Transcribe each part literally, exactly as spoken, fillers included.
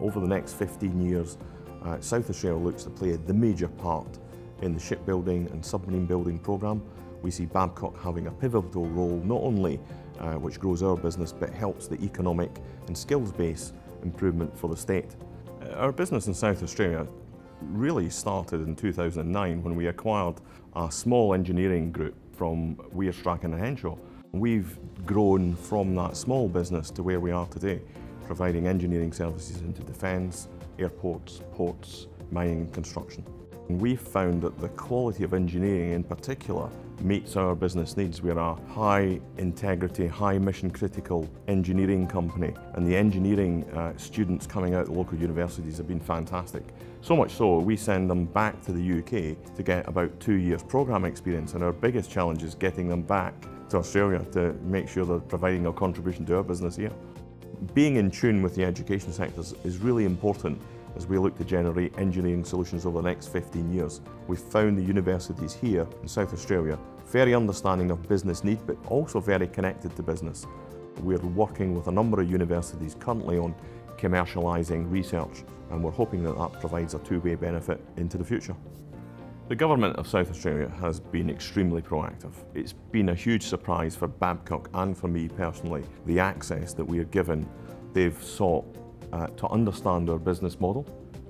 Over the next fifteen years, uh, South Australia looks to play the major part in the shipbuilding and submarine building programme. We see Babcock having a pivotal role, not only uh, which grows our business, but helps the economic and skills base improvement for the state. Our business in South Australia really started in two thousand nine when we acquired a small engineering group from Weir Strachan and Henshaw. We've grown from that small business to where we are today, providing engineering services into defence, airports, ports, mining and construction. We've found that the quality of engineering in particular meets our business needs. We're a high integrity, high mission critical engineering company, and the engineering uh, students coming out of the local universities have been fantastic. So much so, we send them back to the U K to get about two years programme experience, and our biggest challenge is getting them back to Australia to make sure they're providing a contribution to our business here. Being in tune with the education sectors is really important as we look to generate engineering solutions over the next fifteen years. We've found the universities here in South Australia very understanding of business need, but also very connected to business. We're working with a number of universities currently on commercialising research, and we're hoping that that provides a two-way benefit into the future. The Government of South Australia has been extremely proactive. It's been a huge surprise for Babcock and for me personally, the access that we are given. They've sought Uh, to understand our business model,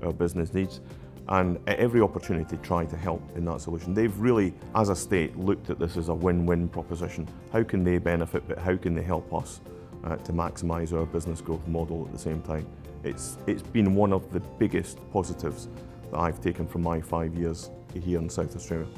our business needs, and at every opportunity try to help in that solution. They've really, as a state, looked at this as a win-win proposition. How can they benefit, but how can they help us uh, to maximise our business growth model at the same time? It's, it's been one of the biggest positives that I've taken from my five years here in South Australia.